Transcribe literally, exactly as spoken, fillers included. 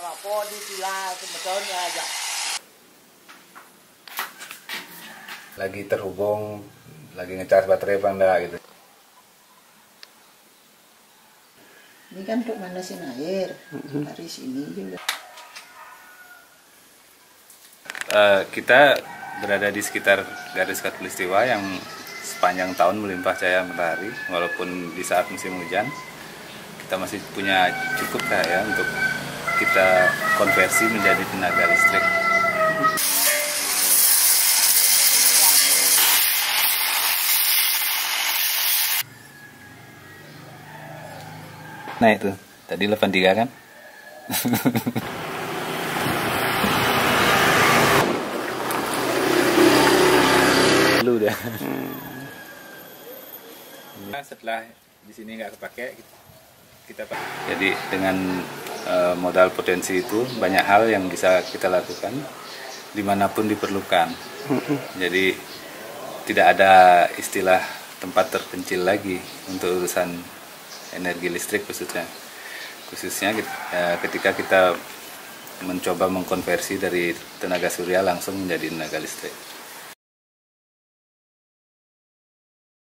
kelapa dipilah sebetulnya aja. Lagi terhubung, lagi ngecas baterai apa enggak gitu. Ini kan untuk manasin air dari sini juga. Uh, kita berada di sekitar garis khatulistiwa yang sepanjang tahun melimpah cahaya matahari, walaupun di saat musim hujan kita masih punya cukup cahaya untuk kita konversi menjadi tenaga listrik. Nah itu, tadi delapan tiga kan? Lu dah. Nah, setelah di sini nggak kepake, kita pakai. Jadi dengan e, modal potensi itu banyak hal yang bisa kita lakukan dimanapun diperlukan. Jadi tidak ada istilah tempat terpencil lagi untuk urusan energi listrik khususnya, khususnya eh, ketika kita mencoba mengkonversi dari tenaga surya langsung menjadi tenaga listrik.